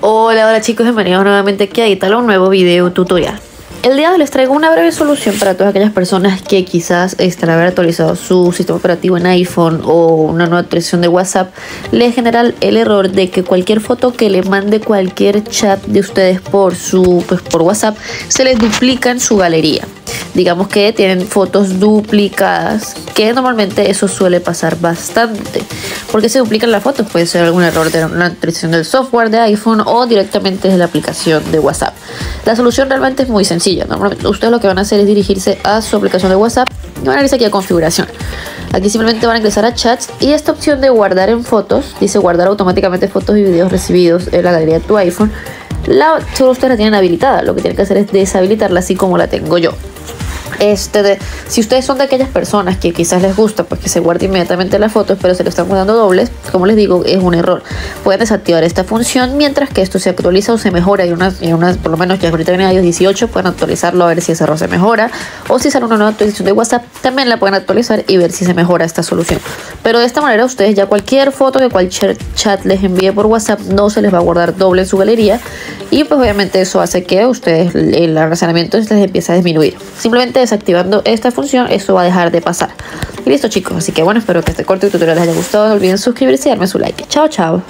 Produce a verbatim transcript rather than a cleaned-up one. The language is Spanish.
Hola, hola chicos, bienvenidos nuevamente aquí a Italo, un nuevo video tutorial. El día de hoy les traigo una breve solución para todas aquellas personas que quizás al haber actualizado su sistema operativo en iPhone o una nueva actualización de WhatsApp les genera el error de que cualquier foto que le mande cualquier chat de ustedes por, su, pues por WhatsApp se les duplica en su galería. Digamos que tienen fotos duplicadas, que normalmente eso suele pasar bastante. ¿Por qué se duplican las fotos? Puede ser algún error de una actualización del software de iPhone o directamente desde la aplicación de WhatsApp. La solución realmente es muy sencilla. Normalmente ustedes lo que van a hacer es dirigirse a su aplicación de WhatsApp y van a irse aquí a configuración. Aquí simplemente van a ingresar a chats y esta opción de guardar en fotos, dice guardar automáticamente fotos y videos recibidos en la galería de tu iPhone, la, solo ustedes la tienen habilitada. Lo que tienen que hacer es deshabilitarla, así como la tengo yo. Este de, si ustedes son de aquellas personas que quizás les gusta pues que se guarde inmediatamente las fotos, pero se lo están guardando dobles, como les digo, es un error. Pueden desactivar esta función mientras que esto se actualiza o se mejora. Y unas, y unas por lo menos ya ahorita viene iOS dieciocho, pueden actualizarlo a ver si ese error se mejora, o si sale una nueva actualización de WhatsApp también la pueden actualizar y ver si se mejora esta solución. Pero de esta manera ustedes ya cualquier foto que cualquier chat les envíe por WhatsApp no se les va a guardar doble en su galería, y pues obviamente eso hace que ustedes el almacenamiento les empiece a disminuir. Simplemente desactivando esta función, eso va a dejar de pasar. Y listo chicos, así que bueno, espero que este corto tutorial les haya gustado. No olviden suscribirse y darme su like. Chao, chao.